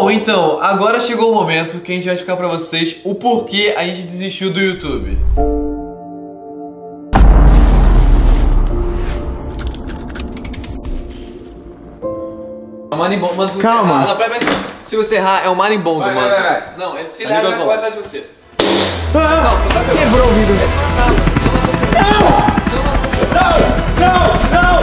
Bom, então, agora chegou o momento que a gente vai explicar pra vocês o porquê a gente desistiu do YouTube. Marimbondo, mano, se você errar, não, pera, se você errar, é um marimbondo, mano. Vai. Não, se ele errar, vai atrás de você. Ah, não, tá quebrou o vidro. Não! Meu Deus! Não!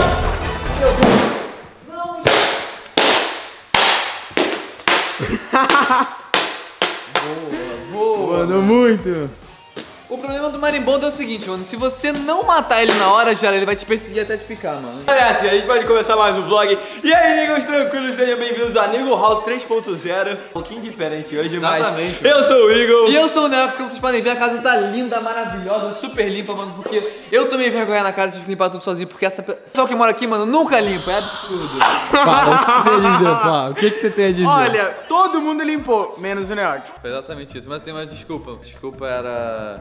Boa! Mano, muito! O problema do marimbondo é o seguinte, mano, se você não matar ele na hora, já ele vai te perseguir até te picar, mano. É assim, a gente pode começar mais um vlog. E aí, amigos tranquilos, sejam bem-vindos a Neagle House 3.0. Um pouquinho diferente hoje, exatamente, mas mano. Eu sou o Igor. E eu sou o Neox, como vocês podem ver, a casa tá linda, maravilhosa, super limpa, mano, porque eu tomei vergonha na cara, tive que limpar tudo sozinho, porque essa pessoa que mora aqui, mano, nunca limpa, é absurdo. Pá, o que você tem a dizer? Olha, todo mundo limpou, menos o Neox. Foi exatamente isso, mas tem uma desculpa. Desculpa era...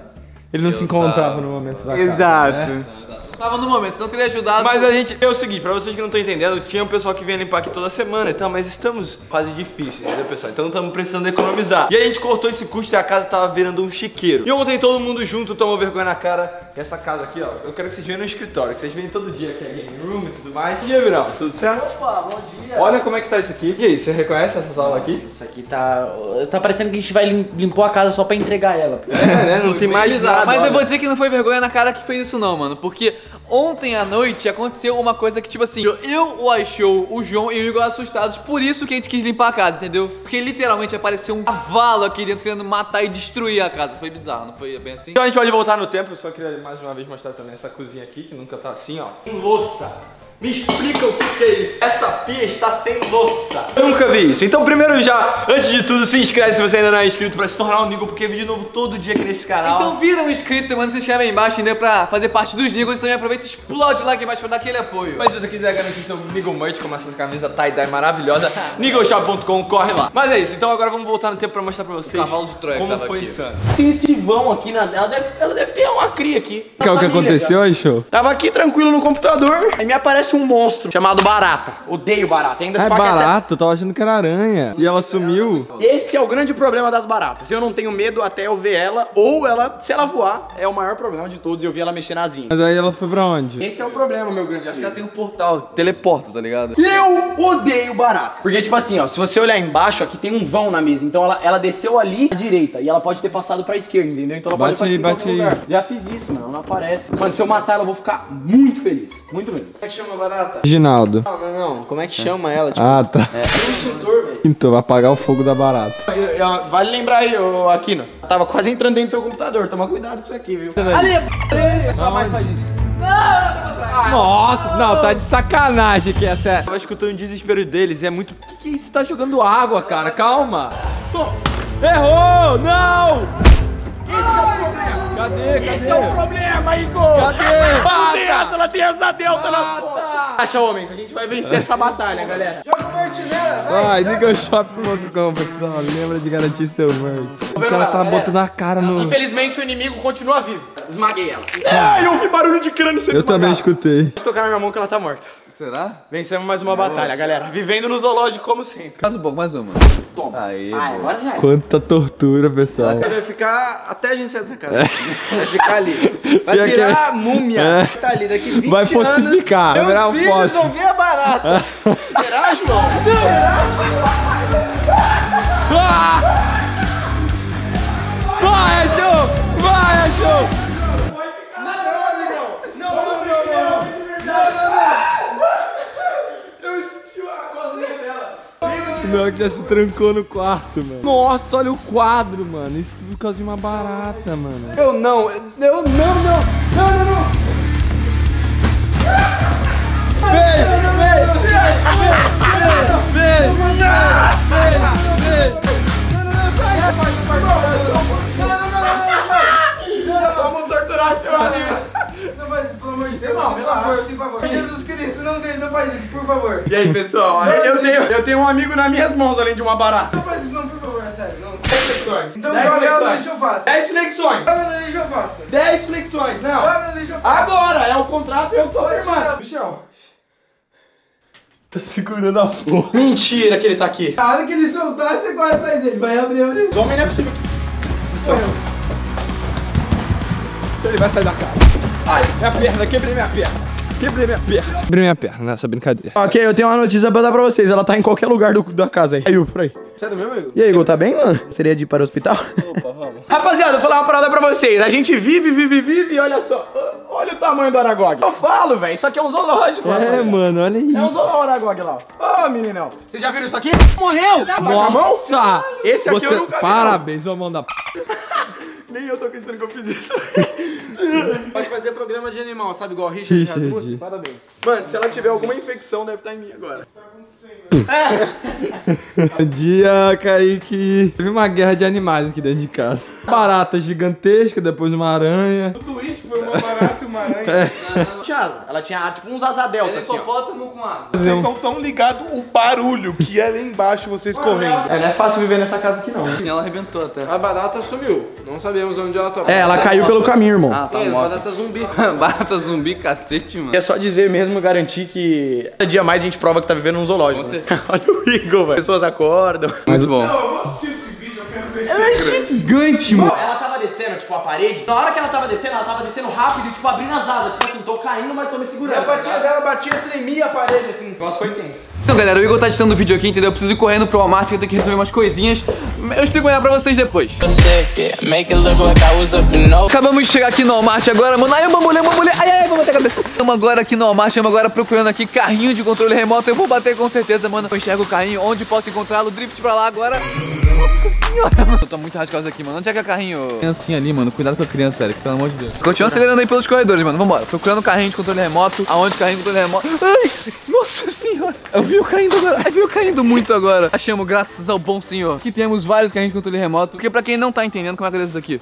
Ele não se encontrava no momento da casa. Exato. Né? Não tava no momento, senão teria ajudado. Mas a gente, é o seguinte, pra vocês que não estão entendendo, tinha um pessoal que vinha limpar aqui toda semana e tal, mas estamos fase difícil, entendeu, pessoal? Então estamos precisando economizar. E aí a gente cortou esse custo e a casa tava virando um chiqueiro. E ontem todo mundo junto tomou vergonha na cara. E essa casa aqui, ó, eu quero que vocês venham no escritório, que vocês venham todo dia, que é game room e tudo mais. E aí, Virão, tudo certo? Opa, bom dia. Olha como é que tá isso aqui. E aí, você reconhece essa sala aqui? Isso aqui tá... Tá parecendo que a gente vai limpar a casa só pra entregar ela. É, né? Não tem mais nada. Mas eu vou dizer que não foi vergonha na cara que fez isso não, mano. Porque ontem à noite aconteceu uma coisa que, tipo assim, eu, o IShow, o João e o Igor assustados. Por isso que a gente quis limpar a casa, entendeu? Porque literalmente apareceu um cavalo aqui dentro querendo matar e destruir a casa. Foi bizarro, não foi bem assim? Então a gente pode voltar no tempo. Eu só queria mais uma vez mostrar também essa cozinha aqui, que nunca tá assim, ó. Tem louça. Me explica o que é isso. Essa pia está sem louça. Eu nunca vi isso. Então primeiro já, antes de tudo, se inscreve se você ainda não é inscrito pra se tornar um Neagle, porque é vídeo novo todo dia aqui nesse canal. Então vira um inscrito, mano, se inscreve aí embaixo, entendeu? Pra fazer parte dos Neagles, também aproveita e explode lá aqui embaixo pra dar aquele apoio. Mas se você quiser garantir seu Neagle merch, como essa camisa tie-dye maravilhosa, NeagleShop.com, corre lá. Mas é isso, então agora vamos voltar no tempo pra mostrar pra vocês o cavalo de Troia como foi insano. Tem esse vão aqui, ela deve ter uma cria aqui. Que é o que aconteceu aí, show? Tava aqui tranquilo no computador, aí me aparece um monstro chamado barata. Odeio barata. Ainda se barato, tava achando que era aranha. E ela sumiu. Esse é o grande problema das baratas. Eu não tenho medo até eu ver ela, ou ela, se ela voar, é o maior problema de todos. Eu vi ela mexer na asinha. Mas aí ela foi pra onde? Esse é o problema, meu grande amigo. Acho que ela tem um portal, teleporta, tá ligado? Eu odeio barata. Porque, tipo assim, ó, se você olhar embaixo, aqui tem um vão na mesa. Então ela desceu ali à direita e ela pode ter passado pra esquerda, entendeu? Então ela bate, pode aparecer em lugar. Já fiz isso, mano. Não aparece. Mano, se eu matar ela, eu vou ficar muito feliz. Muito mesmo. Chama barata? Reginaldo. Não, como é que chama ela? Tipo, ah, tá. É um extintor, velho. Então, vai apagar o fogo da barata. Vale lembrar aí, ô Aquino. Tava quase entrando dentro do seu computador. Toma cuidado com isso aqui, viu? Ali, ali. Não mais faz isso. Não, nossa, não, tá de sacanagem aqui essa. Eu tava escutando o desespero deles. É muito. Que é isso? Tá jogando água, cara. Calma. Errou! Não! Cadê? Esse é o problema, Igor! Cadê? Bata! Ela tem essa delta nas costas! Acha, homens, a gente vai vencer essa batalha, galera! Joga o merch nela! Vai, NeagleShop.com, pessoal, lembra de garantir seu merch. O cara tá botando a cara no... Infelizmente, o inimigo continua vivo. Esmaguei ela. Ai, eu ouvi barulho de crânio sendo esmagado. Eu também escutei. Deixa eu tocar na minha mão que ela tá morta. Será? Vencemos mais uma batalha, galera. Vivendo no zoológico, como sempre. Mais um pouco, mais uma. Toma. Aí, agora já é. Quanta tortura, pessoal. Ela vai ficar até a gente sair dessa casa. Vai ficar ali. Vai e virar a múmia. É. Tá ali daqui 20 anos. Vai fossificar. Vai virar um fóssil. Meus filhos vão ver a barata. Será, João? Será? Vai, João! Vai, João! Meu, que já se trancou no quarto, mano. Nossa, olha o quadro, mano. Isso tudo por causa de uma barata, mano. Eu não. Beijo. Vamos torturar seu amigo. Não faz isso, pelo amor de Deus. Não, por favor. Jesus Cristo, não faz isso, por favor. E aí, pessoal, eu tenho um amigo nas minhas mãos, além de uma barata. Não faz isso não, por favor, é sério. 10 flexões. Então joga ela no lixo eu faço. 10 flexões. Joga no lixo eu faço. 10 flexões, não. Joga no lixo eu faço. Agora, é o contrato e eu tô firmado. Michel. Tá segurando a porra. Mentira que ele tá aqui. A hora que ele soltar, você corre atrás dele. Vai abrir. O homem não é possível. Ele vai sair da casa. Ai, minha perna, quebrei minha perna. Quebrei minha perna. Quebrei minha perna nessa brincadeira. Ok, eu tenho uma notícia pra dar pra vocês. Ela tá em qualquer lugar da casa aí. Caiu por aí. Sério mesmo, Igor? E aí, Igor, tá bem, mano? Seria de ir para o hospital? Opa, vamos. Rapaziada, vou falar uma parada pra vocês. A gente vive e olha só. Olha o tamanho do Aragog. Eu falo, velho. Isso aqui é um zoológico. É, mano, olha isso. É um zoológico, Aragog lá. Ó, meninão. Vocês já viram isso aqui? Morreu! Tá com a mão? Tá. Esse aqui eu nunca vi. Parabéns, ô mão da p. Nem eu tô acreditando que eu fiz isso. Pode fazer programa de animal, sabe? Igual Richard Rasmussen. Parabéns. Mano, se ela tiver alguma infecção, deve estar em mim agora. Tá acontecendo, né? Bom dia, Caique. Teve uma guerra de animais aqui dentro de casa. Barata gigantesca, depois uma aranha. Tudo isso foi uma barata e uma aranha. Não. Tinha asa. Ela tinha tipo uns asa delta, assim, hipopótamo com asa. Vocês não estão ligados o barulho que é lá embaixo, vocês correndo. É, não é fácil viver nessa casa aqui, não. Ela arrebentou até. A barata sumiu. Não sabemos onde ela tava. É, ela caiu pelo caminho, irmão. Ah, tá. É, barata zumbi. Barata zumbi, cacete, mano. É só dizer mesmo, garantir que cada dia mais a gente prova que tá vivendo num zoológico. Olha o Igor, velho. As pessoas acordam. Mas bom. Não, eu vou assistir esse vídeo, eu quero ver. Ela é gigante, mano. Ela tava descendo, tipo, a parede. Na hora que ela tava descendo rápido e, tipo, abrindo as asas. Tipo assim, tô caindo, mas tô me segurando. E a batida dela batia, tremia a parede, assim. Nossa, foi tenso. Então, galera, o Igor tá editando o vídeo aqui, entendeu? Eu preciso ir correndo pro Walmart, que eu tenho que resolver umas coisinhas. Eu explico melhor pra vocês depois. Acabamos de chegar aqui no Walmart agora, mano. Ai, mamulê. Ai, vamos bater a cabeça. Estamos agora aqui no Walmart, estamos agora procurando aqui carrinho de controle remoto. Eu vou bater com certeza, mano. Eu enxergo o carrinho, onde posso encontrá-lo. Drift pra lá agora. Nossa senhora, mano. Eu tô muito rascado aqui, mano. Onde é que é o carrinho? Criancinha ali, mano. Cuidado com a criança, velho. Pelo amor de Deus. Continua acelerando aí pelos corredores, mano. Vambora. Procurando o carrinho de controle remoto. Aonde o carrinho de controle remoto? Ai, nossa senhora. Eu vi eu caindo agora. Eu vi eu caindo muito agora. Achamos, graças ao bom senhor, que temos vários carrinhos de controle remoto. Porque pra quem não tá entendendo como é que é isso aqui.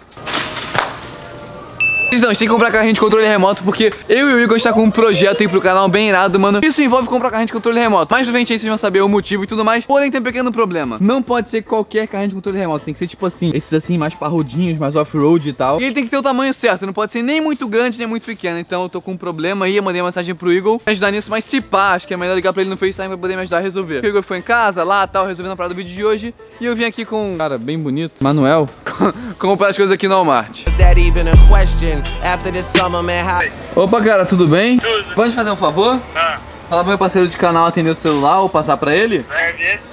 Não, a gente tem que comprar carrinho de controle remoto porque eu e o Igor está com um projeto aí pro canal bem irado, mano. Isso envolve comprar carrinho de controle remoto. Mais pra frente aí vocês vão saber o motivo e tudo mais. Porém, tem um pequeno problema. Não pode ser qualquer carrinho de controle remoto. Tem que ser tipo assim, esses assim mais parrudinhos, mais off-road e tal. E ele tem que ter o tamanho certo. Não pode ser nem muito grande, nem muito pequeno. Então eu tô com um problema aí. Eu mandei uma mensagem pro Igor me ajudar nisso, mas se pá, acho que é melhor ligar pra ele no FaceTime pra poder me ajudar a resolver. O Igor foi em casa, lá tal, resolvendo a parada do vídeo de hoje. E eu vim aqui com um cara bem bonito, Manuel, comprar as coisas aqui no Walmart. Is that even a question? After this summer, man, opa, cara, tudo bem? Tudo. Vamos fazer um favor? Ah. Fala pro meu parceiro de canal atender o celular ou passar pra ele?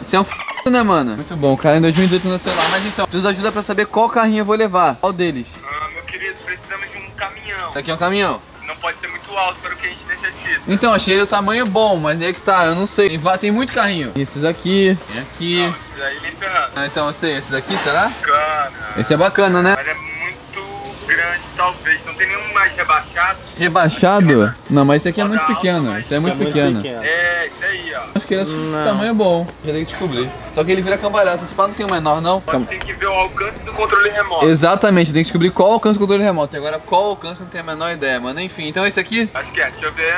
Isso é um f***, né, mano? Muito bom, cara, em 2018 no celular. Mas então, nos ajuda pra saber qual carrinho eu vou levar. Qual deles? Ah, meu querido, precisamos de um caminhão. Isso aqui é um caminhão? Não pode ser muito alto para o que a gente necessita. Então, achei o tamanho bom, mas aí que tá, eu não sei. Tem muito carrinho. Esses aqui, tem aqui. Não, esses aí nem ferrado. Ah, então, eu sei, esse daqui, será? Bacana. Esse é bacana, né? Mas é grande, talvez. Não tem nenhum mais rebaixado. Rebaixado? Não, mas esse aqui é muito pequeno. Esse é muito pequeno. É, esse aí, ó. Acho que ele é esse tamanho bom. Já tem que descobrir. Só que ele vira cambalhota. Esse pá não tem o menor, não? Tem que ver o alcance do controle remoto. Exatamente. Tem que descobrir qual alcance do controle remoto. E agora, qual alcance, não tem a menor ideia, mano. Enfim, então esse aqui? Acho que é. Deixa eu ver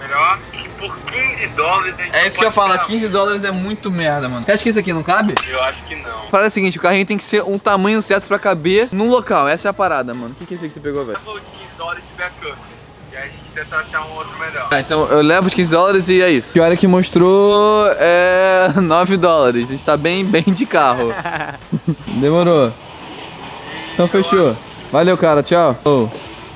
melhor. Que por 15 dólares a gente é isso que eu falo. 15 dólares é muito merda, mano. Você acha que esse aqui não cabe? Eu acho que não. Parada é a seguinte, o carrinho tem que ser um tamanho certo pra caber num local. Essa é a parada, mano. O que é esse que você pegou, velho? Eu vou de 15 dólares de backup. E aí a gente tenta achar um outro melhor. Tá, então eu levo os 15 dólares e é isso. E olha que mostrou, 9 dólares. A gente tá bem de carro. Demorou. Então fechou. Valeu, cara. Tchau. Oh.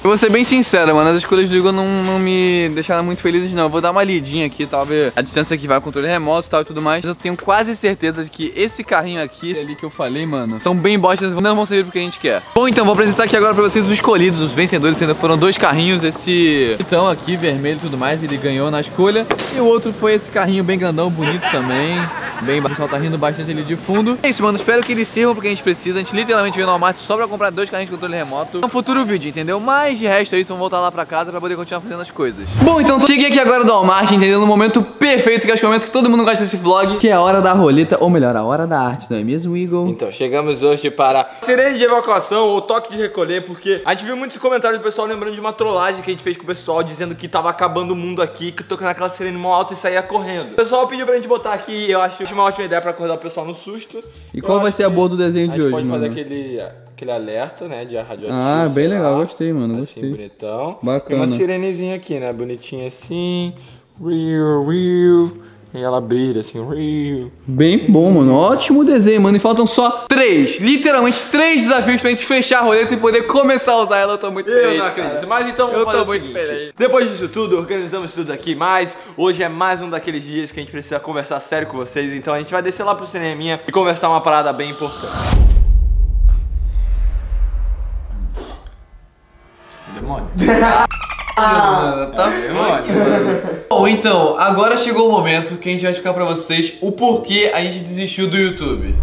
Eu vou ser bem sincero, mano, as escolhas do Igor não me deixaram muito felizes, não. Eu vou dar uma lidinha aqui, tal, ver a distância que vai, o controle remoto e tal e tudo mais. Mas eu tenho quase certeza de que esse carrinho aqui, ali que eu falei, mano, são bem bostas, não vão servir pro que a gente quer. Bom, então, vou apresentar aqui agora pra vocês os escolhidos, os vencedores. Ainda foram dois carrinhos, esse titão aqui, vermelho e tudo mais, ele ganhou na escolha. E o outro foi esse carrinho bem grandão, bonito também. Bem, o pessoal tá rindo bastante ali de fundo. É isso, mano, espero que eles sirvam porque a gente precisa. A gente literalmente veio no Walmart só pra comprar dois carrinhos de controle remoto. É um futuro vídeo, entendeu? Mas de resto aí, vamos voltar lá pra casa pra poder continuar fazendo as coisas. Bom, então cheguei aqui agora do Walmart, entendeu? No momento perfeito, que acho que é o momento que todo mundo gosta desse vlog, que é a hora da roleta, ou melhor, a hora da arte, não é mesmo, Igor? Então, chegamos hoje para sirene de evacuação ou toque de recolher, porque a gente viu muitos comentários do pessoal lembrando de uma trollagem que a gente fez com o pessoal, dizendo que tava acabando o mundo aqui, que tocando aquela sirene mó alta e saía correndo. O pessoal pediu pra gente botar aqui, eu acho uma ótima ideia pra acordar o pessoal no susto. E qual vai ser a boa do desenho de hoje, mano? A gente pode fazer aquele alerta, né, de radioatividade. Ah, bem legal, gostei, mano, gostei. Assim, bonitão. Bacana. Tem uma sirenezinha aqui, né, bonitinha assim. E ela brilha assim. Bem bom, mano. Ótimo desenho, mano. E faltam só 3. Literalmente 3 desafios pra gente fechar a roleta e poder começar a usar ela. Eu tô muito feliz. Eu não acredito. Mas então eu tô muito feliz. Depois disso tudo, organizamos tudo aqui. Mas hoje é mais um daqueles dias que a gente precisa conversar sério com vocês. Então a gente vai descer lá pro cineminha e conversar uma parada bem importante. Demônio. Ah, tá foda. Bom, então, agora chegou o momento que a gente vai explicar pra vocês o porquê a gente desistiu do YouTube.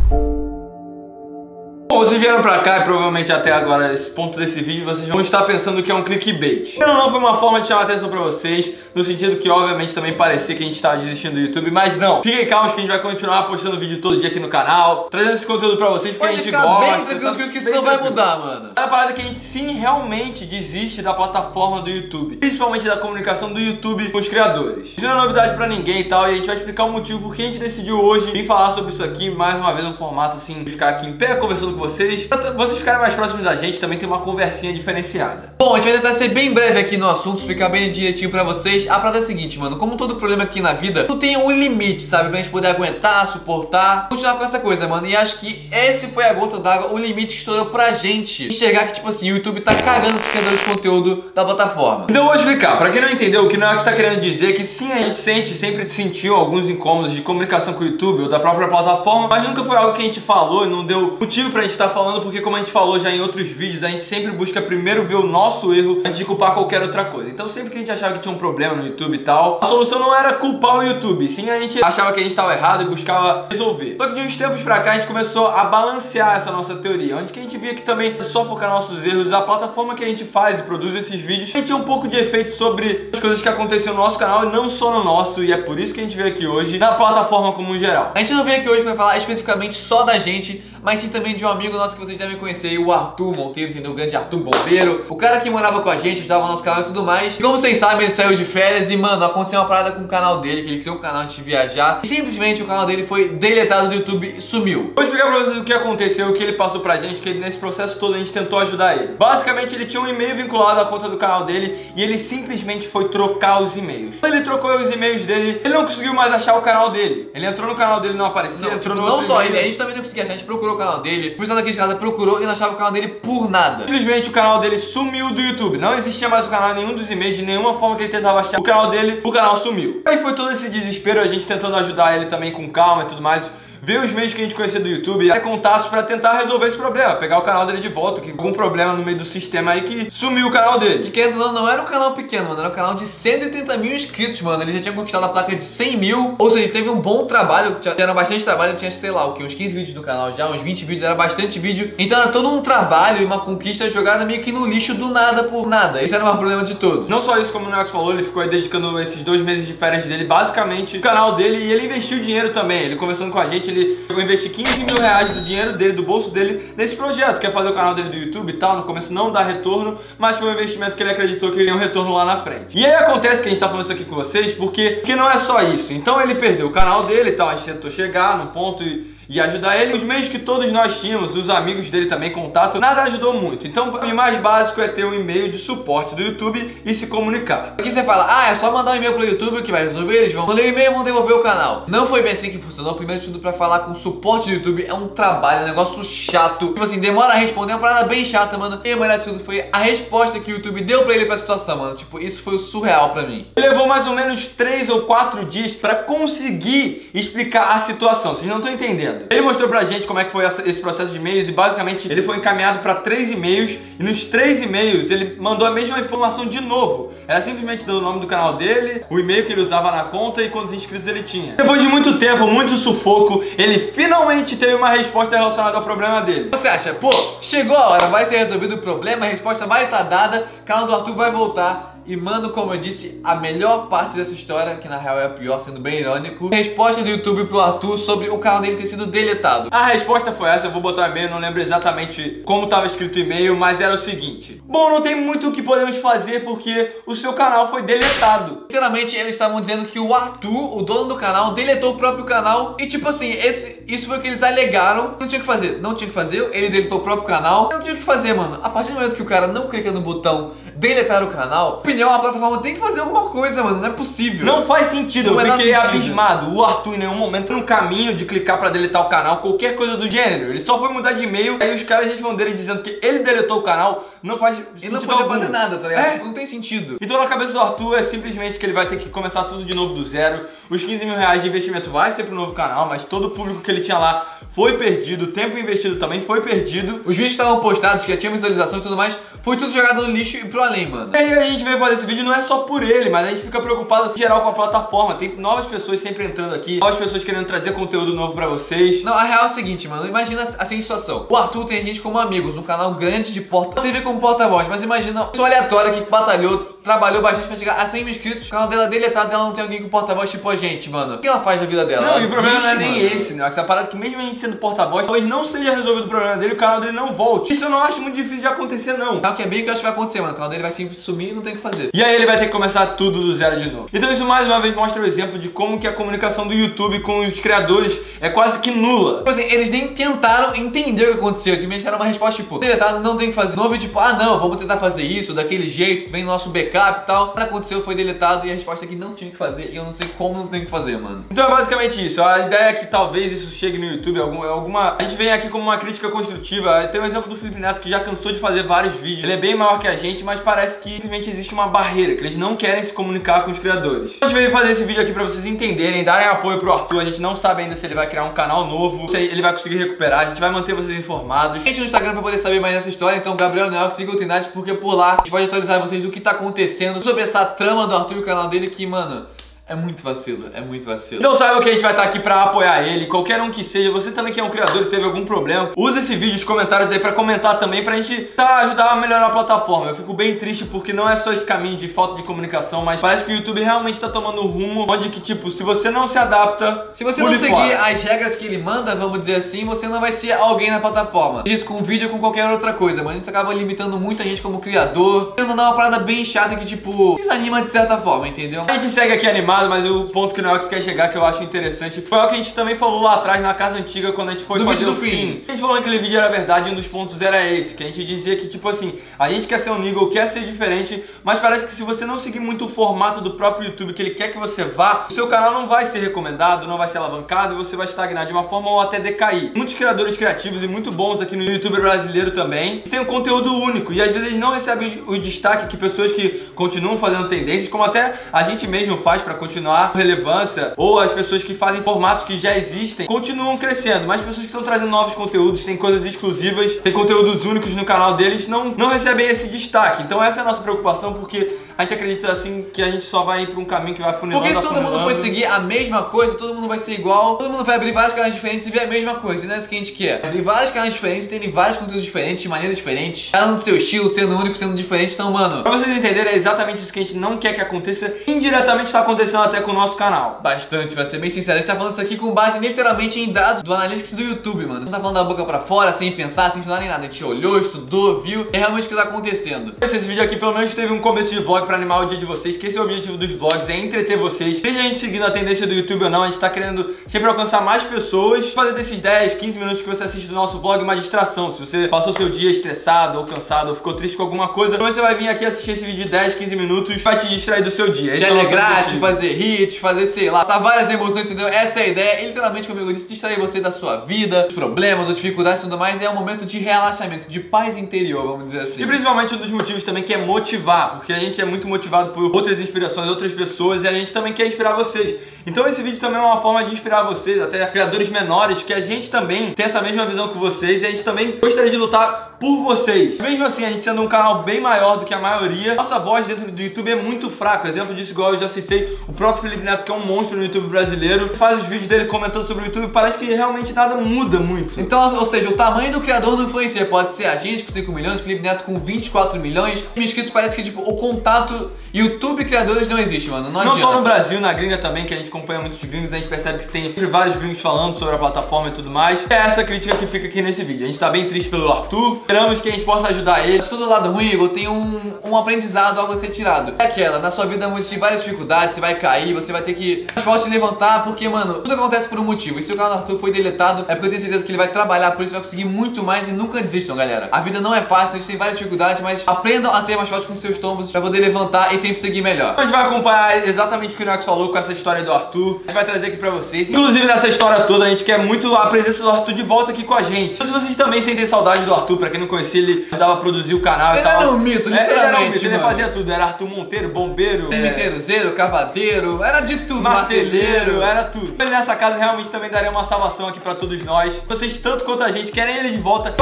Bom, vocês vieram pra cá e provavelmente até agora, esse ponto desse vídeo, vocês vão estar pensando que é um clickbait. Não, foi uma forma de chamar atenção pra vocês, no sentido que obviamente também parecia que a gente estava desistindo do YouTube, mas não. Fiquem calmos que a gente vai continuar postando vídeo todo dia aqui no canal, trazendo esse conteúdo pra vocês porque a gente gosta. Que isso não vai mudar, mano. É a parada que a gente sim realmente desiste da plataforma do YouTube, principalmente da comunicação do YouTube com os criadores. Isso não é novidade pra ninguém e tal, e a gente vai explicar o motivo porque a gente decidiu hoje vir falar sobre isso aqui, mais uma vez um formato assim, de ficar aqui em pé conversando com vocês, pra vocês ficarem mais próximos da gente, também tem uma conversinha diferenciada. Bom, a gente vai tentar ser bem breve aqui no assunto, explicar bem direitinho pra vocês. A parada é a seguinte, mano, como todo problema aqui na vida, tu tem um limite, sabe, pra gente poder aguentar, suportar, continuar com essa coisa, mano. E acho que esse foi a gota d'água, o limite que estourou pra gente enxergar que, tipo assim, o YouTube tá cagando os criadores de conteúdo da plataforma. Então eu vou explicar, pra quem não entendeu, o que o Neox tá querendo dizer é que sim, a gente sempre sentiu alguns incômodos de comunicação com o YouTube ou da própria plataforma, mas nunca foi algo que a gente falou e não deu motivo pra gente tá falando, porque como a gente falou já em outros vídeos, a gente sempre busca primeiro ver o nosso erro antes de culpar qualquer outra coisa. Então sempre que a gente achava que tinha um problema no YouTube e tal, a solução não era culpar o YouTube, sim, a gente achava que a gente tava errado e buscava resolver. Só que de uns tempos pra cá a gente começou a balancear essa nossa teoria, onde que a gente via que também é só focar nossos erros, a plataforma que a gente faz e produz esses vídeos, a gente tinha um pouco de efeito sobre as coisas que aconteciam no nosso canal e não só no nosso, e é por isso que a gente veio aqui hoje, na plataforma como um geral. A gente não veio aqui hoje pra falar especificamente só da gente, mas sim também de um amigo nosso que vocês devem conhecer, o Arthur Monteiro, entendeu? O grande Arthur Bombeiro, o cara que morava com a gente, ajudava o nosso canal e tudo mais. E como vocês sabem, ele saiu de férias e, mano, aconteceu uma parada com o canal dele, que ele criou um canal antes de viajar. E simplesmente o canal dele foi deletado do YouTube e sumiu. Vou explicar pra vocês o que aconteceu, o que ele passou pra gente, que nesse processo todo a gente tentou ajudar ele. Basicamente, ele tinha um e-mail vinculado à conta do canal dele e ele simplesmente foi trocar os e-mails. Quando ele trocou os e-mails dele, ele não conseguiu mais achar o canal dele. Ele entrou no canal dele e não apareceu. Não, entrou no não só ele, a gente também não conseguia achar, a gente procurou o canal dele. O pessoal daqui de casa procurou e não achava o canal dele por nada. Simplesmente o canal dele sumiu do YouTube. Não existia mais o canal, nenhum dos e-mails, de nenhuma forma que ele tentava achar o canal dele, o canal sumiu. Aí foi todo esse desespero, a gente tentando ajudar ele também com calma e tudo mais, ver os meios que a gente conhecia do YouTube, até contatos pra tentar resolver esse problema, pegar o canal dele de volta, que algum problema no meio do sistema aí que sumiu o canal dele. Que querendo ou não, não era um canal pequeno, mano, era um canal de 130 mil inscritos, mano, ele já tinha conquistado a placa de 100 mil, ou seja, teve um bom trabalho, era bastante trabalho, tinha, sei lá, o que, uns 15 vídeos do canal já, uns 20 vídeos, era bastante vídeo, então era todo um trabalho e uma conquista jogada meio que no lixo do nada por nada, esse era o maior problema de todo. Não só isso, como o Neox falou, ele ficou aí dedicando esses 2 meses de férias dele, basicamente, o canal dele, e ele investiu dinheiro também, ele conversando com a gente, ele chegou a investir 15 mil reais do dinheiro dele, do bolso dele, nesse projeto, que é fazer o canal dele do YouTube e tal. No começo não dá retorno, mas foi um investimento que ele acreditou que ele ia um retorno lá na frente. E aí acontece que a gente tá falando isso aqui com vocês porque não é só isso. Então ele perdeu o canal dele e tal, a gente tentou chegar num ponto e ajudar ele. Os meios que todos nós tínhamos, os amigos dele também, contato, nada ajudou muito. Então o mais básico é ter um e-mail de suporte do YouTube e se comunicar. Aqui você fala, ah, é só mandar um e-mail pro YouTube que vai resolver, eles vão mandar um e-mail e vão devolver o canal. Não foi bem assim que funcionou. Primeiro de tudo, pra falar com o suporte do YouTube é um trabalho, é um negócio chato. Tipo assim, demora a responder, é uma parada bem chata, mano. E a melhor de tudo foi a resposta que o YouTube deu pra ele pra situação, mano. Tipo, isso foi o surreal pra mim. Ele levou mais ou menos 3 ou 4 dias pra conseguir explicar a situação. Vocês não estão entendendo. Ele mostrou pra gente como é que foi esse processo de e-mails e basicamente ele foi encaminhado pra 3 e-mails e nos 3 e-mails ele mandou a mesma informação de novo. Era simplesmente dando o nome do canal dele, o e-mail que ele usava na conta e quantos inscritos ele tinha. Depois de muito tempo, muito sufoco, ele finalmente teve uma resposta relacionada ao problema dele. Você acha, pô, chegou a hora, vai ser resolvido o problema, a resposta vai estar dada, o canal do Arthur vai voltar. E, mano, como eu disse, a melhor parte dessa história, que na real é a pior, sendo bem irônico, a resposta do YouTube pro Arthur sobre o canal dele ter sido deletado. A resposta foi essa, eu vou botar o e-mail, não lembro exatamente como tava escrito o e-mail, mas era o seguinte. Bom, não tem muito o que podemos fazer porque o seu canal foi deletado. Literalmente, eles estavam dizendo que o Arthur, o dono do canal, deletou o próprio canal e, tipo assim, esse... Isso foi o que eles alegaram. Não tinha o que fazer, não tinha o que fazer. Ele deletou o próprio canal. Não tinha o que fazer, mano. A partir do momento que o cara não clica no botão deletar o canal, opinião, a plataforma tem que fazer alguma coisa, mano. Não é possível. Não faz sentido. Eu fiquei abismado. O Arthur em nenhum momento no caminho de clicar pra deletar o canal, qualquer coisa do gênero. Ele só foi mudar de e-mail. Aí os caras responderam dizendo que ele deletou o canal. Não faz sentido. Ele não pode fazer nada, tá ligado? É? Não tem sentido. Então na cabeça do Arthur é simplesmente que ele vai ter que começar tudo de novo do zero. Os 15 mil reais de investimento vai ser pro novo canal, mas todo o público que ele tinha lá foi perdido, o tempo investido também foi perdido. Os vídeos estavam postados, que já tinha visualização e tudo mais, foi tudo jogado no lixo e pro além, mano. E aí a gente veio fazer esse vídeo não é só por ele, mas a gente fica preocupado em geral com a plataforma. Tem novas pessoas sempre entrando aqui, novas pessoas querendo trazer conteúdo novo pra vocês. Não, a real é o seguinte, mano, imagina a seguinte situação. O Arthur tem a gente como amigos, um canal grande de porta, você vê como porta-voz, mas imagina só aleatória que batalhou, trabalhou bastante pra chegar a 100 mil inscritos, o canal dela deletado, ela não tem alguém com porta-voz tipo a gente, mano. O que ela faz na vida dela? Não, e o problema não é nem esse, né? Essa parada que mesmo a gente sendo porta-voz, talvez não seja resolvido o problema dele, o canal dele não volte. Isso eu não acho muito difícil de acontecer, não. É o que é bem que eu acho que vai acontecer, mano. O canal dele vai sempre sumir e não tem o que fazer. E aí ele vai ter que começar tudo do zero de novo. Então isso mais uma vez mostra o exemplo de como que a comunicação do YouTube com os criadores é quase que nula. Tipo assim, eles nem tentaram entender o que aconteceu. Eles deram uma resposta tipo, deletado, não tem o que fazer. Novo tipo, ah não, vamos tentar fazer isso, daquele jeito, vem nosso backup e tal. O que aconteceu foi deletado e a resposta é que não tinha o que fazer e eu não sei como não tem o que fazer, mano. Então é basicamente isso. A ideia é que talvez isso chegue no YouTube, alguma... A gente vem aqui como uma crítica construtiva. Tem um exemplo do Felipe Neto que já cansou de fazer vários vídeos. Ele é bem maior que a gente, mas parece que simplesmente existe uma barreira, que eles não querem se comunicar com os criadores. A gente veio fazer esse vídeo aqui pra vocês entenderem, darem apoio pro Arthur. A gente não sabe ainda se ele vai criar um canal novo, se ele vai conseguir recuperar, a gente vai manter vocês informados. A gente no Instagram pra poder saber mais dessa história, então Gabriel Neox, Eagle Trindade, porque por lá a gente pode atualizar vocês do que tá acontecendo sobre essa trama do Arthur e o canal dele que, mano... É muito vacilo, é muito vacilo. Então saiba que a gente vai estar aqui pra apoiar ele, qualquer um que seja. Você também que é um criador e teve algum problema, usa esse vídeo, os comentários aí pra comentar também, pra gente ajudar a melhorar a plataforma. Eu fico bem triste porque não é só esse caminho de falta de comunicação, mas parece que o YouTube realmente tá tomando um rumo onde que tipo, se você não se adapta, se você não seguir as regras que ele manda, vamos dizer assim, você não vai ser alguém na plataforma. Isso com vídeo ou com qualquer outra coisa, mas isso acaba limitando muito a gente como criador. Tentando dar uma parada bem chata que tipo, desanima de certa forma, entendeu? A gente segue aqui animado, mas o ponto que o Neox quer chegar, que eu acho interessante, foi o que a gente também falou lá atrás na casa antiga, quando a gente foi fazer o fim. A gente falou que aquele vídeo era verdade, um dos pontos era esse, que a gente dizia que tipo assim, a gente quer ser um Neagle, quer ser diferente, mas parece que se você não seguir muito o formato do próprio YouTube que ele quer que você vá, o seu canal não vai ser recomendado, não vai ser alavancado, você vai estagnar de uma forma ou até decair. Muitos criadores criativos e muito bons aqui no YouTube brasileiro também, tem um conteúdo único e às vezes eles não recebem o destaque que pessoas que continuam fazendo tendências, como até a gente mesmo faz pra continuar com relevância, ou as pessoas que fazem formatos que já existem continuam crescendo, mas pessoas que estão trazendo novos conteúdos, tem coisas exclusivas, tem conteúdos únicos no canal deles, não recebem esse destaque. Então essa é a nossa preocupação, porque a gente acredita assim que a gente só vai ir para um caminho que vai funilando. Porque se todo mundo for seguir a mesma coisa, todo mundo vai ser igual, todo mundo vai abrir vários canais diferentes e ver a mesma coisa, e não é isso que a gente quer. Abrir vários canais diferentes, terem vários conteúdos diferentes, de maneiras diferentes, cada um do seu estilo, sendo único, sendo diferente, então mano, pra vocês entenderem, é exatamente isso que a gente não quer que aconteça, indiretamente está acontecendo até com o nosso canal. Bastante, pra ser bem sincero. A gente tá falando isso aqui com base literalmente em dados do Analytics do YouTube, mano. Não tá falando da boca pra fora, sem pensar, sem estudar nem nada. A gente olhou, estudou, viu. É realmente o que tá acontecendo. Esse vídeo aqui pelo menos teve um começo de vlog pra animar o dia de vocês, que esse é o objetivo dos vlogs, é entreter vocês. Seja a gente seguindo a tendência do YouTube ou não, a gente tá querendo sempre alcançar mais pessoas. Fazer desses 10, 15 minutos que você assiste do nosso vlog uma distração. Se você passou seu dia estressado ou cansado ou ficou triste com alguma coisa, então você vai vir aqui assistir esse vídeo de 10, 15 minutos pra te distrair do seu dia. Te alegrar, te fazer hits, fazer, sei lá, passar várias emoções, entendeu? Essa é a ideia, e, literalmente, como eu disse, distrair você da sua vida, dos problemas, das dificuldades e tudo mais, é um momento de relaxamento, de paz interior, vamos dizer assim. E principalmente um dos motivos também que é motivar, porque a gente é muito motivado por outras inspirações, outras pessoas, e a gente também quer inspirar vocês. Então esse vídeo também é uma forma de inspirar vocês, até criadores menores, que a gente também tem essa mesma visão que vocês, e a gente também gostaria de lutar por vocês. Mesmo assim, a gente sendo um canal bem maior do que a maioria, nossa voz dentro do YouTube é muito fraca. Exemplo disso, igual eu já citei, o próprio Felipe Neto, que é um monstro no YouTube brasileiro, faz os vídeos dele comentando sobre o YouTube, parece que realmente nada muda muito. Então, ou seja, o tamanho do criador não influencia. Pode ser a gente com 5 milhões, Felipe Neto com 24 milhões. Os inscritos parece que, tipo, o contato YouTube criadores não existe, mano. Não adianta. Não só no Brasil, na gringa também, que a gente acompanha muitos gringos, a gente percebe que tem vários gringos falando sobre a plataforma e tudo mais. É essa crítica que fica aqui nesse vídeo. A gente tá bem triste pelo Arthur, esperamos que a gente possa ajudar ele. Mas todo lado ruim, Igor, tem um aprendizado, algo a ser tirado. É aquela, na sua vida vão existir várias dificuldades, você vai cair, você vai ter que mais forte levantar, porque, mano, tudo acontece por um motivo. E se o canal do Arthur foi deletado, é porque eu tenho certeza que ele vai trabalhar por isso, vai conseguir muito mais. E nunca desistam, galera. A vida não é fácil, a gente tem várias dificuldades, mas aprendam a ser mais forte com seus tombos pra poder levantar e sempre seguir melhor. A gente vai acompanhar exatamente o que o Neox falou com essa história do Arthur. A gente vai trazer aqui pra vocês. Inclusive, nessa história toda, a gente quer muito a presença do Arthur de volta aqui com a gente. Então, se vocês também sentem saudade do Arthur, pra quem não conhecia, ele ajudava a produzir o canal e tal. Ele era um mito, literalmente, ele era um mito, ele fazia tudo. Era Arthur Monteiro, bombeiro, cemiteirozeiro, cavadeiro, era de tudo. Marceleiro, era tudo. Ele nessa casa realmente também daria uma salvação aqui pra todos nós. Vocês, tanto quanto a gente, querem ele de volta.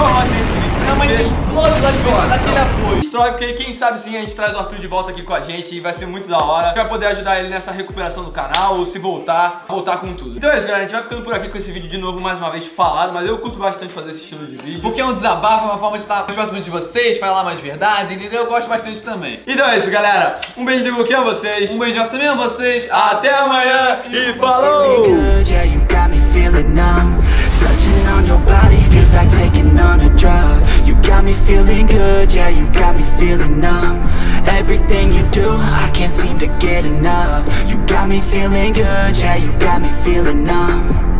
Não, mas explode lá de fora, dá aquele apoio. Destrói, porque quem sabe sim a gente traz o Arthur de volta aqui com a gente e vai ser muito da hora. A gente vai poder ajudar ele nessa recuperação do canal ou se voltar com tudo. Então é isso, galera. A gente vai ficando por aqui com esse vídeo de novo, mais uma vez falado. Mas eu curto bastante fazer esse estilo de vídeo, porque é um desabafo, é uma forma de estar mais próximo de vocês, falar mais verdade, entendeu? Eu gosto bastante também. Então é isso, galera. Um beijo de Igor aqui a vocês. Um beijo de Neox também a vocês. Até amanhã e falou! Touching on your body feels like taking on a drug. You got me feeling good, yeah, you got me feeling numb. Everything you do, I can't seem to get enough. You got me feeling good, yeah, you got me feeling numb.